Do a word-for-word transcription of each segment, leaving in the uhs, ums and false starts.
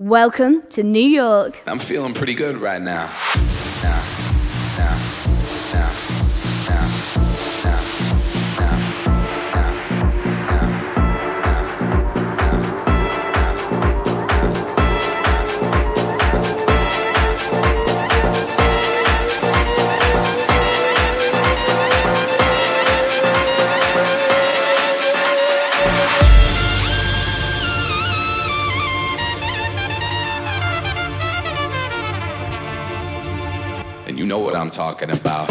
Welcome to New York. I'm feeling pretty good right now. Now, now, now, now, now, now, now, now, now, now, now. You know what I'm talking about.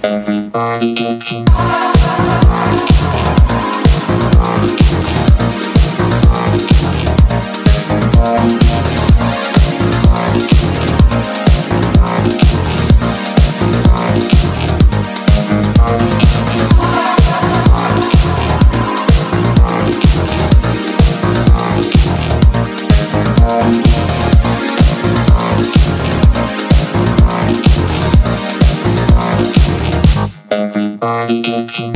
Everybody get you. Everybody get you. Everybody get you. Everybody get you. Everybody get you. Everybody get you. Everybody get you. Everybody get you. Everybody get you. Everybody get you. Everybody get you. Everybody get you. Everybody get you. Everybody get you. Everybody get you. Everybody get you.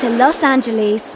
to Los Angeles.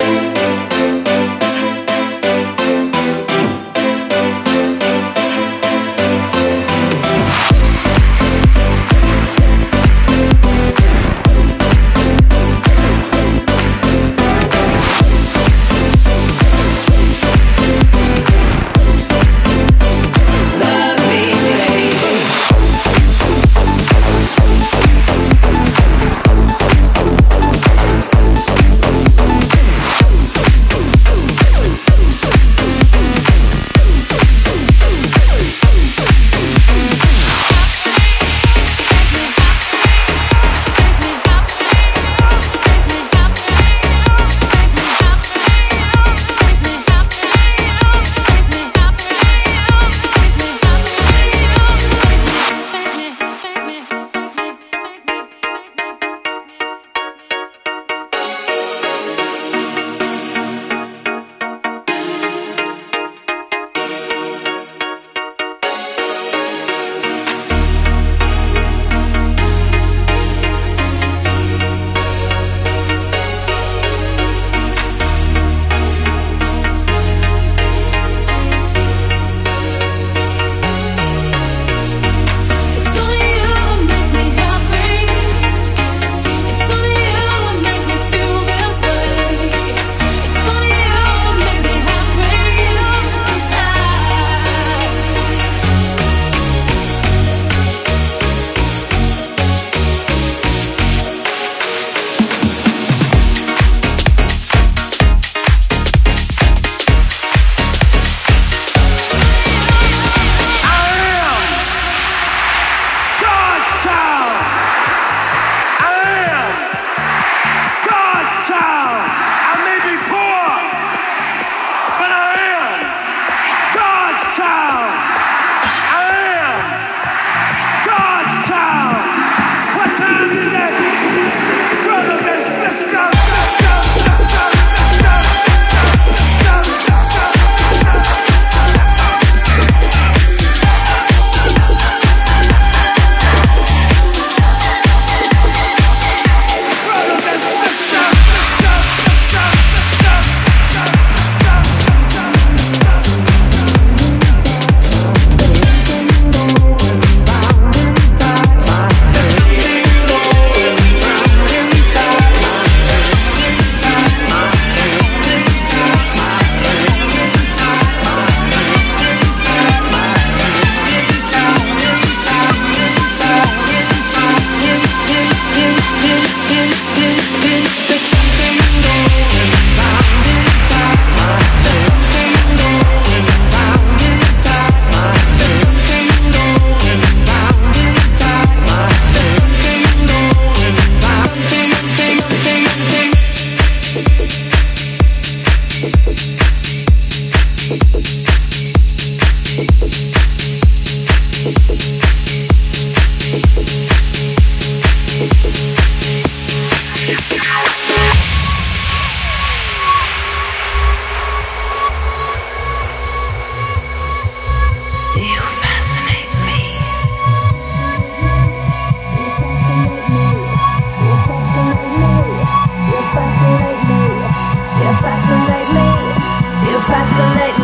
You fascinate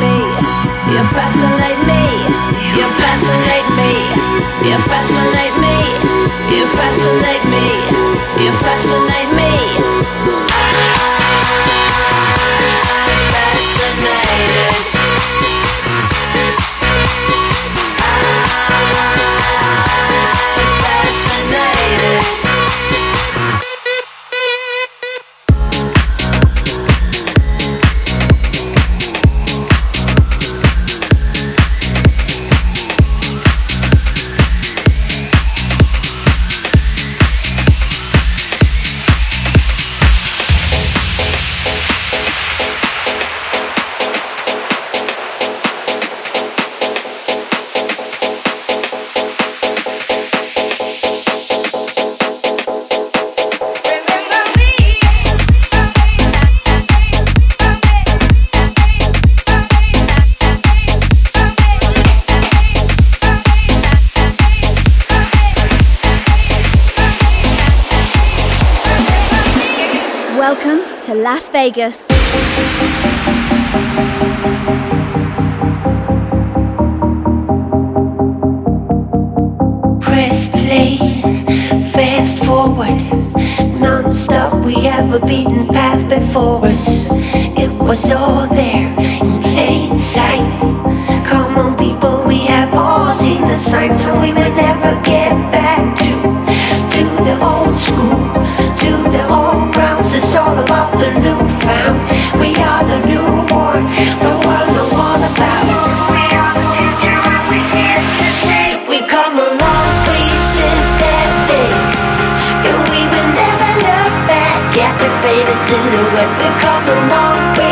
me, you fascinate me, you fascinate me. Welcome to Las Vegas. Press play, fast forward, non-stop. We have a beaten path before us. It was all there in plain sight. Come on people, we have all seen the signs, so we may never get back to to the old school, to the old grounds. It's all about the new found. We are the new born, the world know all about us. We are the future and we can't today. We come a long way since that day, and we will never look back at the faded silhouette. We come a long way.